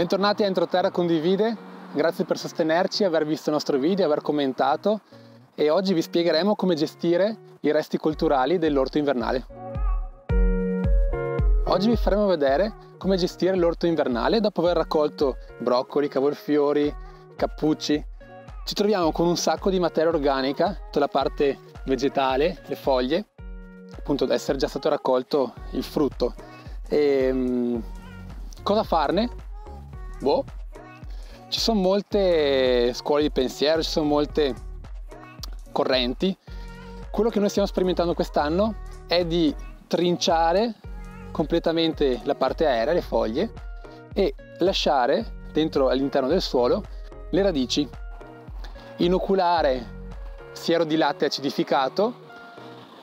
Bentornati a Entroterra Condivide, grazie per sostenerci, aver visto il nostro video, aver commentato, e oggi vi spiegheremo come gestire i resti culturali dell'orto invernale. Oggi vi faremo vedere come gestire l'orto invernale dopo aver raccolto broccoli, cavolfiori, cappucci. Ci troviamo con un sacco di materia organica, tutta la parte vegetale, le foglie, appunto da essere già stato raccolto il frutto. E cosa farne? Boh, ci sono molte scuole di pensiero, ci sono molte correnti. Quello che noi stiamo sperimentando quest'anno è di trinciare completamente la parte aerea, le foglie, e lasciare dentro all'interno del suolo le radici, inoculare siero di latte acidificato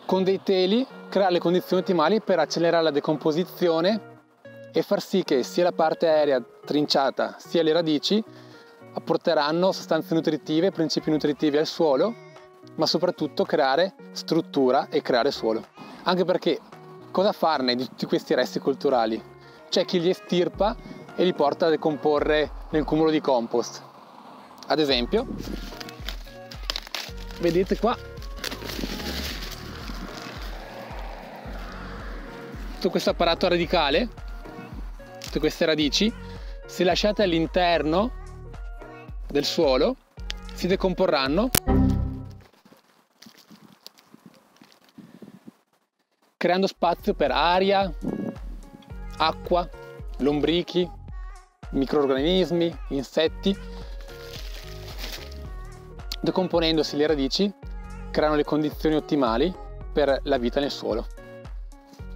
con dei teli, creare le condizioni ottimali per accelerare la decomposizione e far sì che sia la parte aerea trinciata sia le radici apporteranno sostanze nutritive, principi nutritivi al suolo, ma soprattutto creare struttura e creare suolo. Anche perché cosa farne di tutti questi resti culturali? C'è chi li estirpa e li porta a decomporre nel cumulo di compost. Ad esempio, vedete qua tutto questo apparato radicale, tutte queste radici, se lasciate all'interno del suolo si decomporranno, creando spazio per aria, acqua, lombrichi, microrganismi, insetti. Decomponendosi le radici creano le condizioni ottimali per la vita nel suolo.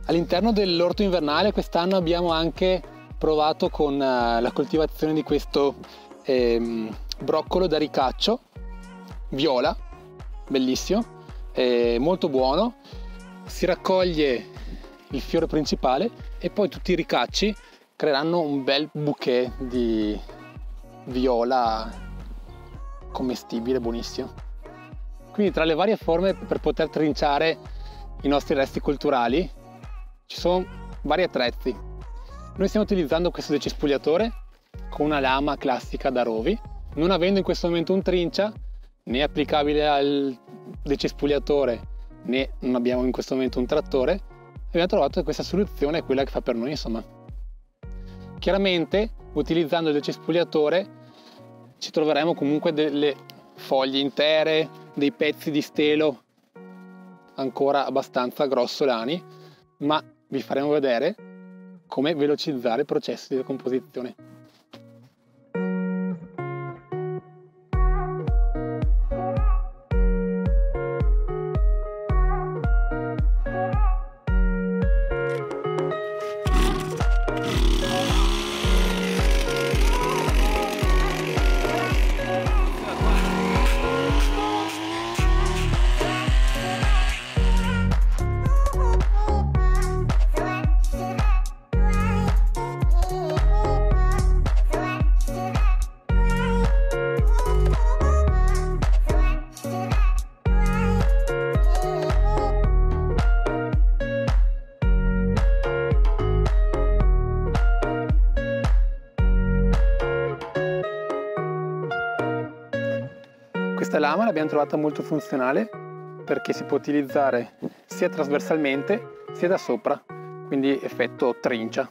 All'interno dell'orto invernale quest'anno abbiamo anche provato con la coltivazione di questo broccolo da ricaccio viola, bellissimo, molto buono. Si raccoglie il fiore principale e poi tutti i ricacci creeranno un bel bouquet di viola commestibile, buonissimo. Quindi tra le varie forme per poter trinciare i nostri resti culturali ci sono vari attrezzi. Noi stiamo utilizzando questo decespugliatore con una lama classica da rovi, non avendo in questo momento un trincia né applicabile al decespugliatore né non abbiamo in questo momento un trattore, abbiamo trovato che questa soluzione è quella che fa per noi, insomma. Chiaramente utilizzando il decespugliatore ci troveremo comunque delle foglie intere, dei pezzi di stelo ancora abbastanza grossolani, ma vi faremo vedere come velocizzare il processo di decomposizione. Questa lama l'abbiamo trovata molto funzionale perché si può utilizzare sia trasversalmente sia da sopra, quindi effetto trincia.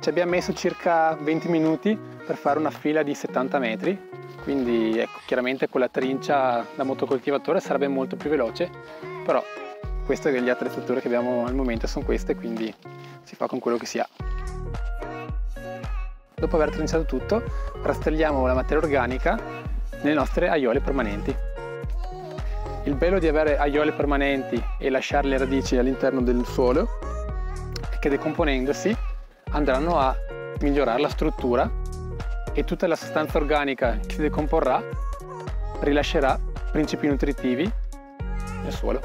Ci abbiamo messo circa 20 minuti per fare una fila di 70 metri, quindi ecco, chiaramente con la trincia da motocoltivatore sarebbe molto più veloce, però queste sono le attrezzature che abbiamo al momento, sono queste, quindi si fa con quello che si ha. Dopo aver trinciato tutto, rastrelliamo la materia organica nelle nostre aiuole permanenti. Il bello di avere aiuole permanenti e lasciare le radici all'interno del suolo è che decomponendosi andranno a migliorare la struttura e tutta la sostanza organica che si decomporrà rilascerà principi nutritivi nel suolo.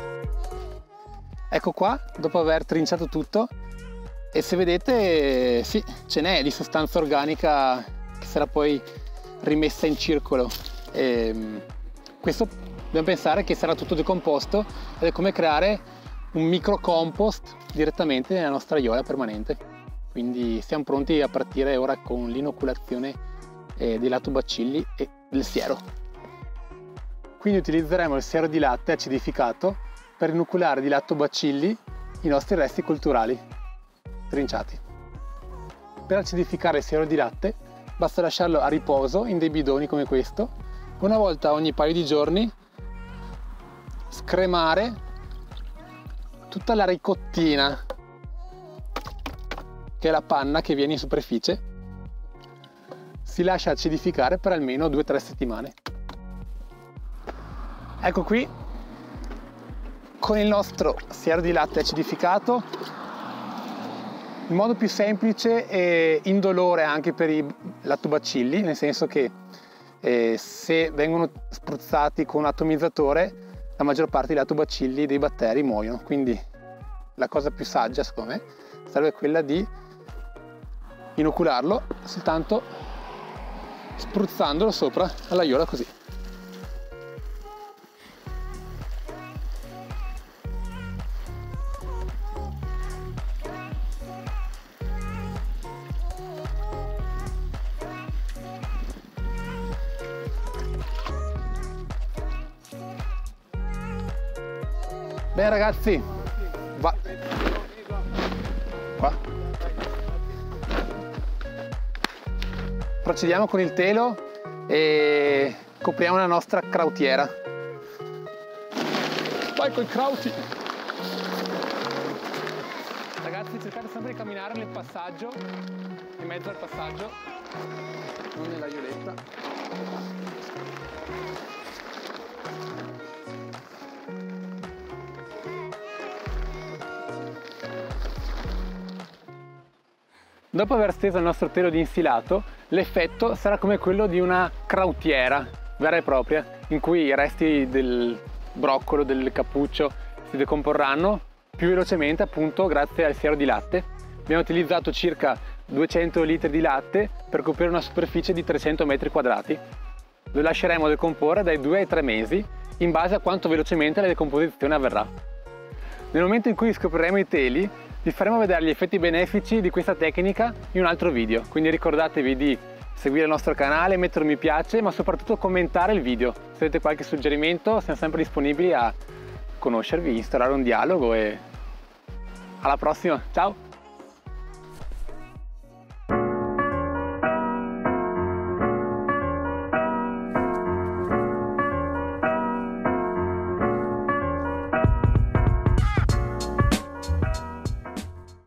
Ecco qua, dopo aver trinciato tutto, e se vedete sì, ce n'è di sostanza organica che sarà poi rimessa in circolo. E questo dobbiamo pensare che sarà tutto decomposto ed è come creare un micro compost direttamente nella nostra aiola permanente. Quindi siamo pronti a partire ora con l'inoculazione dei lattobacilli e del siero. Quindi utilizzeremo il siero di latte acidificato per inoculare di lattobacilli i nostri resti colturali trinciati. Per acidificare il siero di latte basta lasciarlo a riposo in dei bidoni come questo. Una volta ogni paio di giorni scremare tutta la ricottina, che è la panna che viene in superficie. Si lascia acidificare per almeno 2-3 settimane. Ecco qui con il nostro siero di latte acidificato, in modo più semplice e indolore anche per i lattobacilli, nel senso che se vengono spruzzati con un atomizzatore la maggior parte dei lattobacilli, dei batteri, muoiono. Quindi la cosa più saggia, secondo me, sarebbe quella di inocularlo soltanto spruzzandolo sopra all'aiola così. Bene ragazzi, procediamo con il telo e copriamo la nostra crautiera. Vai con i crauti! Ragazzi, cercate sempre di camminare nel passaggio, in mezzo al passaggio, non nella violetta. Dopo aver steso il nostro telo di insilato, l'effetto sarà come quello di una crautiera vera e propria, in cui i resti del broccolo, del cappuccio si decomporranno più velocemente appunto grazie al siero di latte. Abbiamo utilizzato circa 200 litri di latte per coprire una superficie di 300 metri quadrati. Lo lasceremo decomporre dai 2 ai 3 mesi in base a quanto velocemente la decomposizione avverrà. Nel momento in cui scopriremo i teli, vi faremo vedere gli effetti benefici di questa tecnica in un altro video, quindi ricordatevi di seguire il nostro canale, mettere un mi piace, ma soprattutto commentare il video. Se avete qualche suggerimento siamo sempre disponibili a conoscervi, instaurare un dialogo e alla prossima, ciao!